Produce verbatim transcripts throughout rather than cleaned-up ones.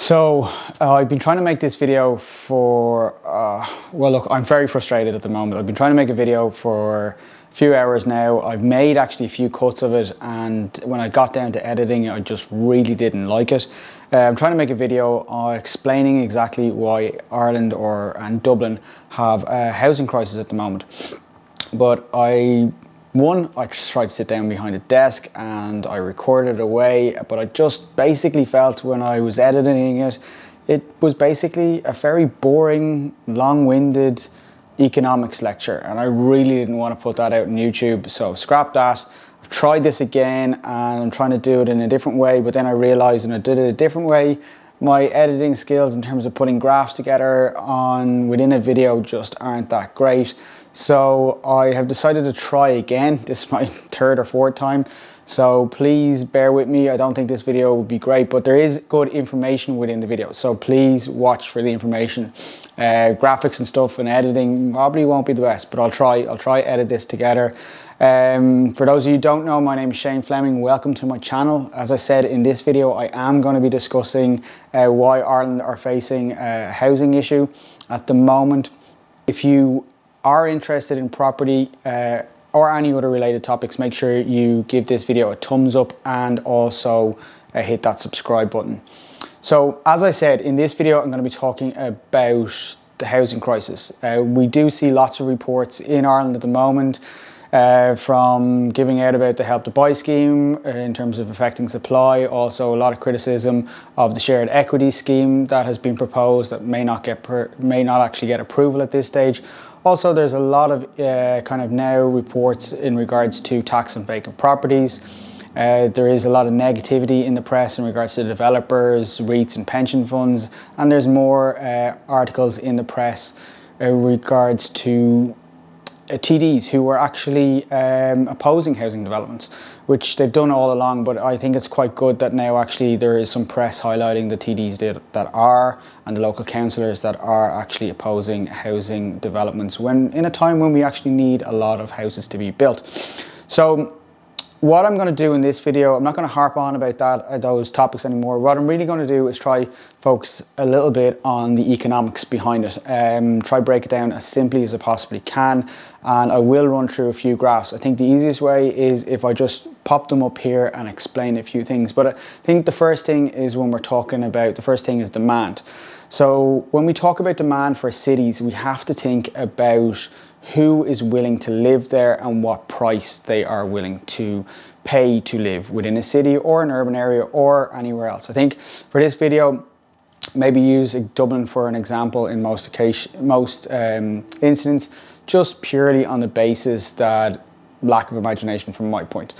So uh, I've been trying to make this video for, uh, well look, I'm very frustrated at the moment. I've been trying to make a video for a few hours now. I've made actually a few cuts of it, and when I got down to editing, I just really didn't like it. Uh, I'm trying to make a video uh, explaining exactly why Ireland or and Dublin have a housing crisis at the moment. But I, one, I just tried to sit down behind a desk and I recorded away, but I just basically felt when I was editing it, it was basically a very boring, long-winded economics lecture, and I really didn't want to put that out on YouTube, so scrap that. I've tried this again and I'm trying to do it in a different way, but then I realized when I did it a different way, my editing skills in terms of putting graphs together on within a video just aren't that great. So I have decided to try again. This is my third or fourth time, so please bear with me. I don't think this video will be great, but there is good information within the video, so please watch for the information. Uh, graphics and stuff and editing probably won't be the best, but I'll try, I'll try edit this together. Um, for those of you who don't know, my name is Shane Fleming. Welcome to my channel. As I said, in this video, I am going to be discussing uh, why Ireland are facing a housing issue at the moment. If you are interested in property uh, or any other related topics, make sure you give this video a thumbs up and also uh, hit that subscribe button. So as I said, in this video, I'm going to be talking about the housing crisis. Uh, we do see lots of reports in Ireland at the moment uh, from giving out about the Help to Buy scheme uh, in terms of affecting supply. Also a lot of criticism of the shared equity scheme that has been proposed that may not get per may not actually get approval at this stage. Also, there's a lot of uh, kind of now reports in regards to tax on vacant properties. Uh, there is a lot of negativity in the press in regards to developers, REITs and pension funds. And there's more uh, articles in the press in regards to uh, T Ds who are actually um, opposing housing developments, which they've done all along. But I think it's quite good that now actually there is some press highlighting the T Ds that, that are and the local councillors that are actually opposing housing developments when in a time when we actually need a lot of houses to be built. So what I'm going to do in this video, I'm not going to harp on about that those topics anymore. What I'm really going to do is try focus a little bit on the economics behind it. Um, try break it down as simply as I possibly can, and I will run through a few graphs. I think the easiest way is if I just pop them up here and explain a few things. But I think the first thing is when we're talking about, the first thing is demand. So when we talk about demand for cities, we have to think about who is willing to live there and what price they are willing to pay to live within a city or an urban area or anywhere else. I think for this video, maybe use Dublin for an example in most occasion, most um, incidents, just purely on the basis that lack of imagination from my point.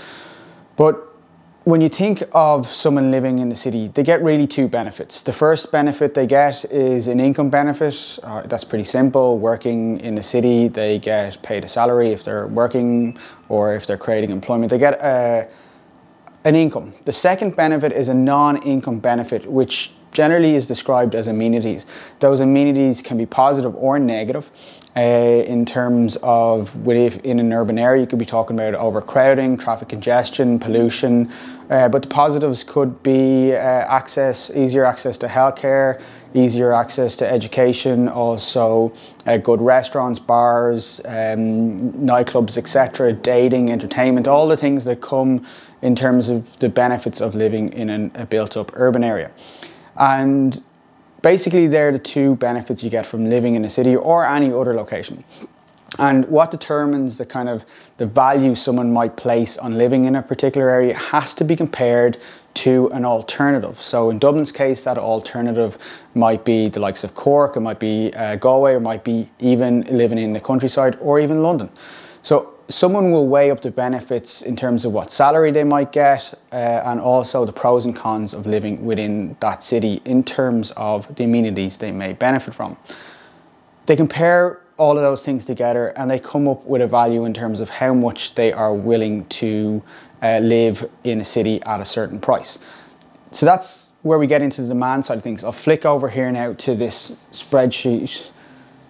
But when you think of someone living in the city, they get really two benefits. The first benefit they get is an income benefit. Uh, that's pretty simple. Working in the city, they get paid a salary if they're working or if they're creating employment. They get a, an income. The second benefit is a non-income benefit, which generally is described as amenities. Those amenities can be positive or negative. Uh, in terms of within an urban area, you could be talking about overcrowding, traffic congestion, pollution, uh, but the positives could be uh, access, easier access to healthcare, easier access to education, also uh, good restaurants, bars, um, nightclubs, et cetera, dating, entertainment, all the things that come in terms of the benefits of living in an, a built-up urban area. And basically, they're the two benefits you get from living in a city or any other location. And what determines the kind of the value someone might place on living in a particular area has to be compared to an alternative. So in Dublin's case, that alternative might be the likes of Cork, it might be uh, Galway, it might be even living in the countryside or even London. So someone will weigh up the benefits in terms of what salary they might get uh, and also the pros and cons of living within that city in terms of the amenities they may benefit from. They compare all of those things together and they come up with a value in terms of how much they are willing to uh, live in a city at a certain price. So that's where we get into the demand side of things. I'll flick over here now to this spreadsheet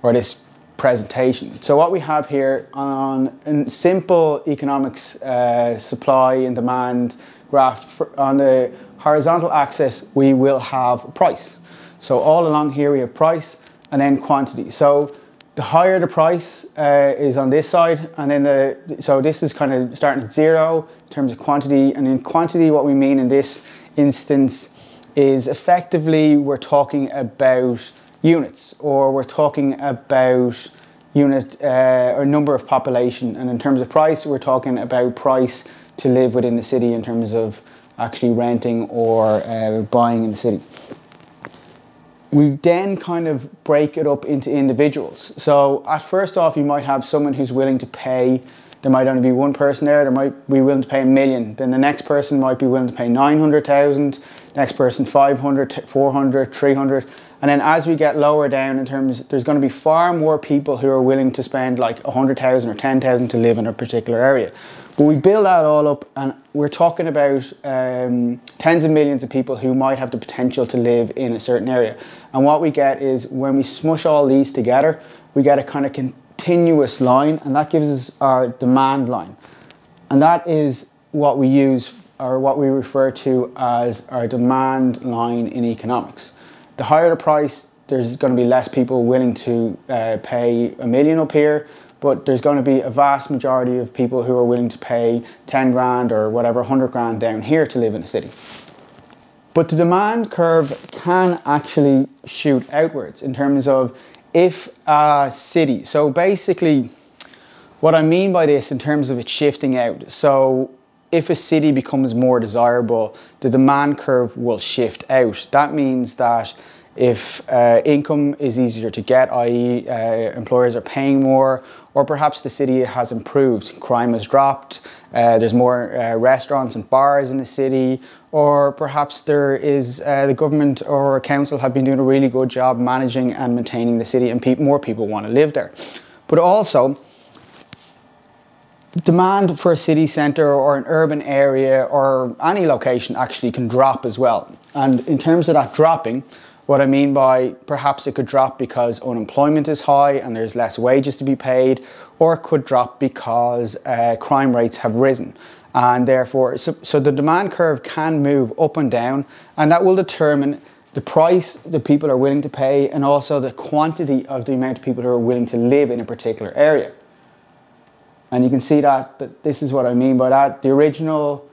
or this presentation. So what we have here on a simple economics uh, supply and demand graph for, on the Horizontal axis, we will have price. So all along here we have price and then quantity. So the higher the price uh, is on this side, and then the, so this is kind of starting at zero in terms of quantity. And in quantity, what we mean in this instance is effectively we're talking about units, or we're talking about unit uh, or number of population. And in terms of price, we're talking about price to live within the city in terms of actually renting or uh, buying in the city. We then kind of break it up into individuals. So at first off, you might have someone who's willing to pay, there might only be one person there, they might be willing to pay a million. Then the next person might be willing to pay nine hundred thousand, next person five hundred, four hundred, three hundred. And then as we get lower down in terms, there's gonna be far more people who are willing to spend like one hundred thousand or ten thousand to live in a particular area. But we build that all up and we're talking about um, tens of millions of people who might have the potential to live in a certain area. And what we get is when we smush all these together, we get a kind of continuous line, and that gives us our demand line. And that is what we use, or what we refer to as our demand line in economics. The higher the price, there's going to be less people willing to uh, pay a million up here, but there's going to be a vast majority of people who are willing to pay ten grand or whatever, one hundred grand down here to live in a city. But the demand curve can actually shoot outwards in terms of if a city, so basically what I mean by this in terms of it shifting out, so if a city becomes more desirable, the demand curve will shift out. That means that if uh, income is easier to get, that is uh, employers are paying more, or perhaps the city has improved, crime has dropped, uh, there's more uh, restaurants and bars in the city, or perhaps there is uh, the government or council have been doing a really good job managing and maintaining the city, and pe more people want to live there. But also, demand for a city centre or an urban area or any location actually can drop as well. And in terms of that dropping, what I mean by perhaps it could drop because unemployment is high and there's less wages to be paid, or it could drop because uh, crime rates have risen. And therefore, so, so the demand curve can move up and down, and that will determine the price that people are willing to pay and also the quantity of the amount of people who are willing to live in a particular area. And you can see that, that this is what I mean by that. The original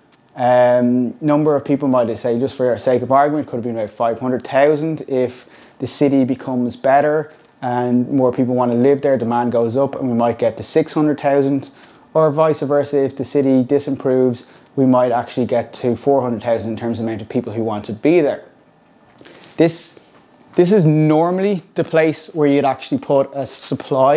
Um, number of people, might I say, just for our sake of argument, could have been about five hundred thousand. If the city becomes better and more people want to live there, demand goes up and we might get to six hundred thousand, or vice versa. If the city disimproves, we might actually get to four hundred thousand in terms of the amount of people who want to be there. This, this is normally the place where you'd actually put a supply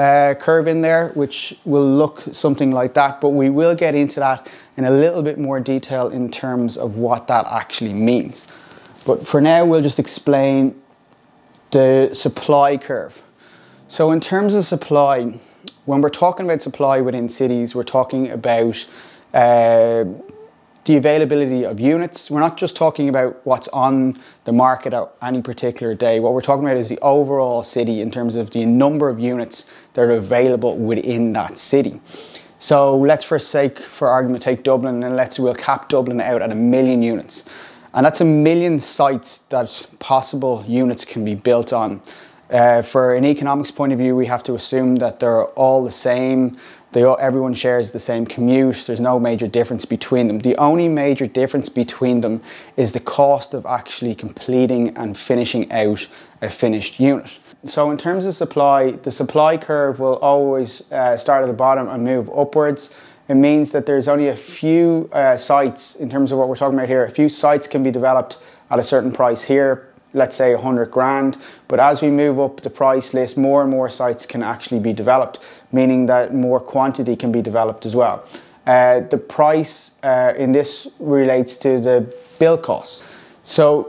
Uh, curve in there, which will look something like that, but we will get into that in a little bit more detail in terms of what that actually means. But for now, we'll just explain the supply curve. So in terms of supply, when we're talking about supply within cities, we're talking about uh, the availability of units. We're not just talking about what's on the market at any particular day. What we're talking about is the overall city in terms of the number of units that are available within that city. So let's, for sake, for argument, take Dublin, and let's we'll cap Dublin out at a million units. And that's a million sites that possible units can be built on. Uh, for an economics point of view, we have to assume that they're all the same. They all, everyone shares the same commute. There's no major difference between them. The only major difference between them is the cost of actually completing and finishing out a finished unit. So in terms of supply, the supply curve will always uh, start at the bottom and move upwards. It means that there's only a few uh, sites, in terms of what we're talking about here, a few sites can be developed at a certain price here, let's say one hundred grand, but as we move up the price list, more and more sites can actually be developed, meaning that more quantity can be developed as well. Uh, the price uh, in this relates to the build costs. So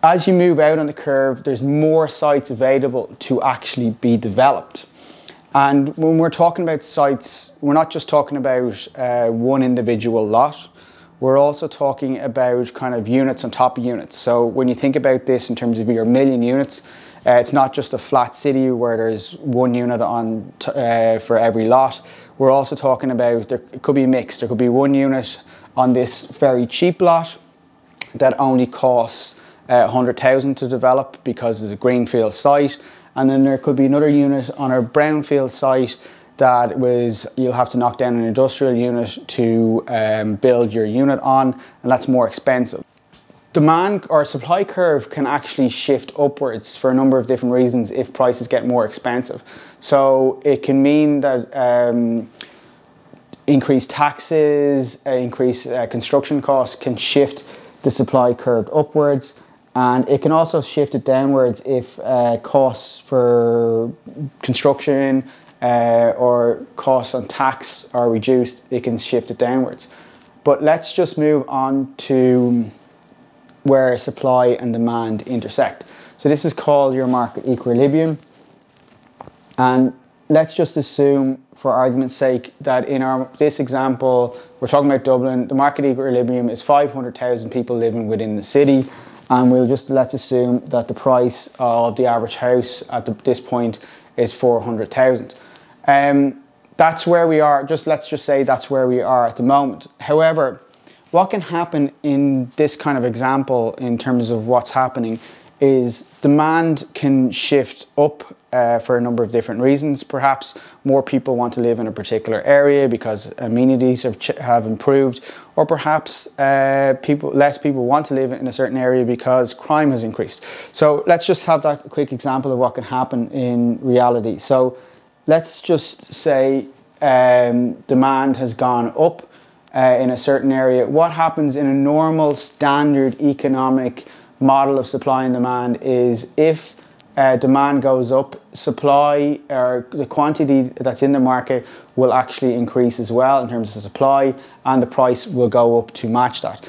as you move out on the curve, there's more sites available to actually be developed. And when we're talking about sites, we're not just talking about uh, one individual lot. We're also talking about kind of units on top of units. So when you think about this in terms of your million units, uh, it's not just a flat city where there's one unit on t uh, for every lot. We're also talking about, there, it could be mixed. There could be one unit on this very cheap lot, that only costs uh, one hundred thousand dollars to develop because it's a greenfield site. And then there could be another unit on our brownfield site that was, you'll have to knock down an industrial unit to um, build your unit on, and that's more expensive. Demand or supply curve can actually shift upwards for a number of different reasons if prices get more expensive. So it can mean that um, increased taxes, increased uh, construction costs can shift the supply curve upwards. And it can also shift it downwards if uh, costs for construction uh, or costs on tax are reduced, it can shift it downwards. But let's just move on to where supply and demand intersect. So this is called your market equilibrium. And let's just assume, for argument's sake, that in our this example, we're talking about Dublin, the market equilibrium is five hundred thousand people living within the city. And we'll just, let's assume that the price of the average house at the, this point is four hundred thousand. Um, that's where we are, just let's just say that's where we are at the moment. However, what can happen in this kind of example in terms of what's happening is demand can shift up uh, for a number of different reasons. Perhaps more people want to live in a particular area because amenities have, ch have improved, or perhaps uh, people, less people want to live in a certain area because crime has increased. So let's just have that quick example of what can happen in reality. So let's just say um, demand has gone up uh, in a certain area. What happens in a normal standard economic model of supply and demand is if uh, demand goes up, supply or the quantity that's in the market will actually increase as well in terms of supply, and the price will go up to match that.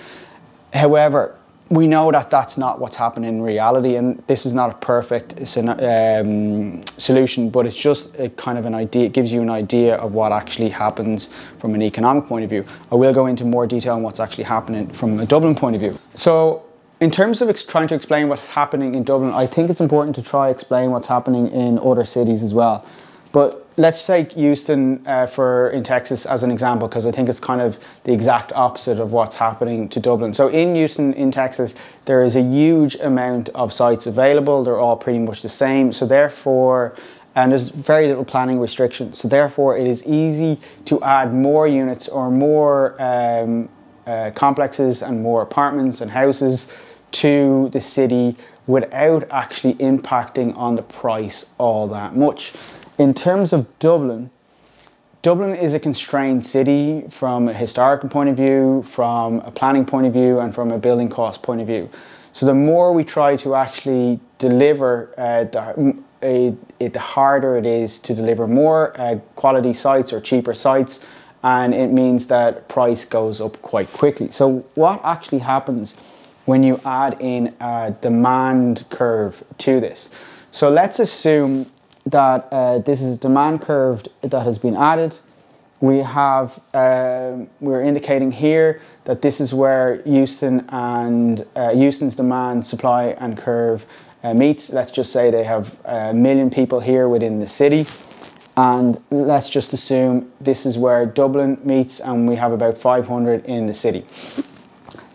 However, we know that that's not what's happening in reality, and this is not a perfect um, solution, but it's just a kind of an idea. It gives you an idea of what actually happens from an economic point of view. I will go into more detail on what's actually happening from a Dublin point of view. So in terms of ex trying to explain what's happening in Dublin, I think it's important to try explain what's happening in other cities as well. But let's take Houston uh, for in Texas as an example, because I think it's kind of the exact opposite of what's happening to Dublin. So in Houston, in Texas, there is a huge amount of sites available. They're all pretty much the same. So therefore, and there's very little planning restrictions. So therefore, it is easy to add more units or more um, uh, complexes and more apartments and houses to the city without actually impacting on the price all that much. In terms of Dublin, Dublin is a constrained city from a historical point of view, from a planning point of view, and from a building cost point of view. So the more we try to actually deliver, uh, the, a, it, the harder it is to deliver more uh, quality sites or cheaper sites, and it means that price goes up quite quickly. So what actually happens when you add in a demand curve to this? So let's assume that uh, this is a demand curve that has been added. We have, uh, we're indicating here that this is where Houston and uh, Houston's demand, supply and curve uh, meets. Let's just say they have a million people here within the city. And let's just assume this is where Dublin meets, and we have about five hundred in the city.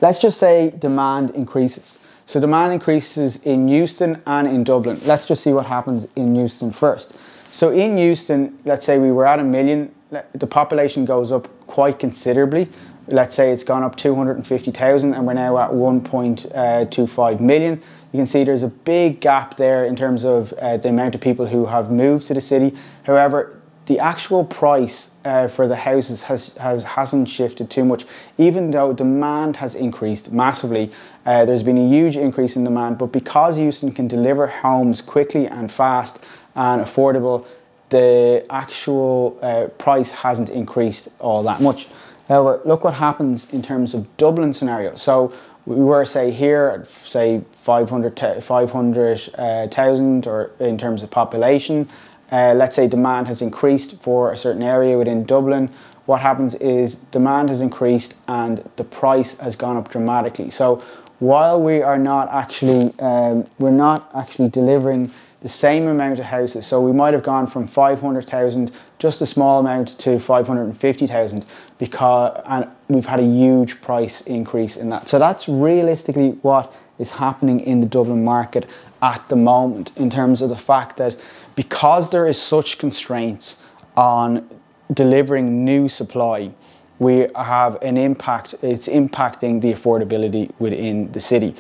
Let's just say demand increases. So demand increases in Houston and in Dublin. Let's just see what happens in Houston first. So in Houston, let's say we were at a million, the population goes up quite considerably. Let's say it's gone up two hundred fifty thousand and we're now at one point two five million. You can see there's a big gap there in terms of uh, the amount of people who have moved to the city. However, the actual price uh, for the houses has, has, hasn't shifted too much, even though demand has increased massively. Uh, there's been a huge increase in demand, but because Houston can deliver homes quickly and fast and affordable, the actual uh, price hasn't increased all that much. However, look what happens in terms of Dublin scenario. So we were, say, here at, say, five hundred thousand uh, or in terms of population. Uh, let's say demand has increased for a certain area within Dublin. What happens is demand has increased and the price has gone up dramatically. So while we are not actually, um, we're not actually delivering the same amount of houses. So we might have gone from five hundred thousand, just a small amount, to five hundred fifty thousand, because and we've had a huge price increase in that. So that's realistically what is happening in the Dublin market at the moment, in terms of the fact that because there is such constraints on delivering new supply, we have an impact, it's impacting the affordability within the city.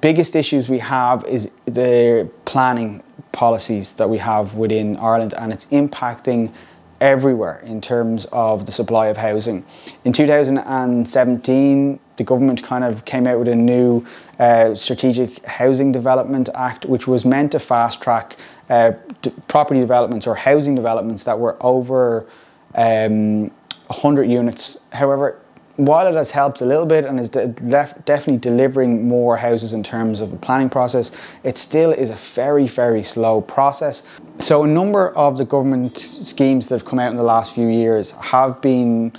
Biggest issues we have is the planning policies that we have within Ireland, and it's impacting everywhere in terms of the supply of housing. In two thousand seventeen, the government kind of came out with a new uh, Strategic Housing Development Act, which was meant to fast track uh, property developments or housing developments that were over um, one hundred units. However, while it has helped a little bit and is de def definitely delivering more houses in terms of the planning process, it still is a very, very slow process. So a number of the government schemes that have come out in the last few years have been,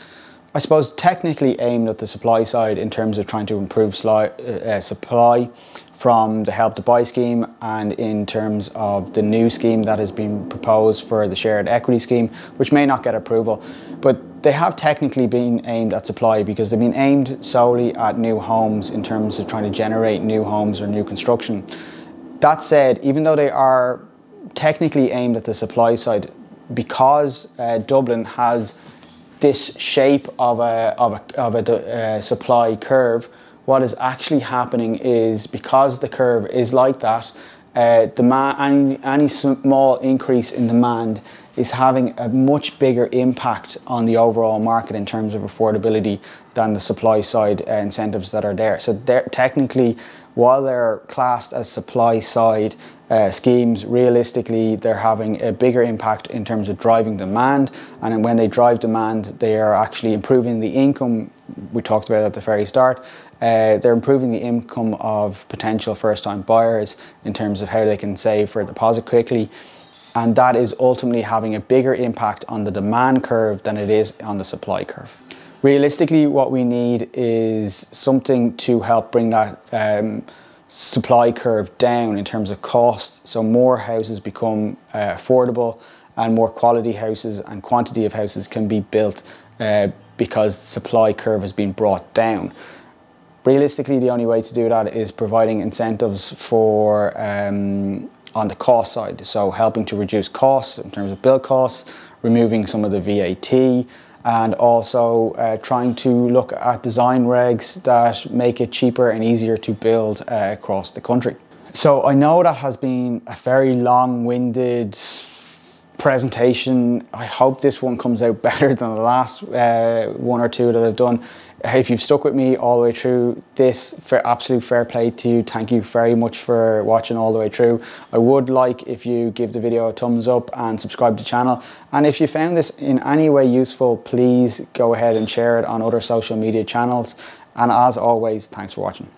I suppose, technically aimed at the supply side in terms of trying to improve uh, supply from the Help to Buy scheme, and in terms of the new scheme that has been proposed for the shared equity scheme, which may not get approval. But they have technically been aimed at supply because they've been aimed solely at new homes in terms of trying to generate new homes or new construction. That said, even though they are technically aimed at the supply side, because uh, Dublin has this shape of a, of a, of a uh, supply curve, what is actually happening is, because the curve is like that, uh, demand, any, any small increase in demand is having a much bigger impact on the overall market in terms of affordability than the supply side uh, incentives that are there. So they're technically, while they're classed as supply side uh, schemes, realistically they're having a bigger impact in terms of driving demand. And when they drive demand, they are actually improving the income. We talked about at the very start. Uh, they're improving the income of potential first-time buyers in terms of how they can save for a deposit quickly, and that is ultimately having a bigger impact on the demand curve than it is on the supply curve. Realistically, what we need is something to help bring that um, supply curve down in terms of costs, so more houses become uh, affordable and more quality houses and quantity of houses can be built uh, because the supply curve has been brought down. Realistically, the only way to do that is providing incentives for um, on the cost side, so helping to reduce costs in terms of build costs, removing some of the V A T, and also uh, trying to look at design regs that make it cheaper and easier to build uh, across the country. So I know that has been a very long-winded presentation. I hope this one comes out better than the last uh, one or two that I've done. If you've stuck with me all the way through this, fair, absolute fair play to you. Thank you very much for watching all the way through. I would like if you give the video a thumbs up and subscribe to the channel. And if you found this in any way useful, please go ahead and share it on other social media channels. And as always, thanks for watching.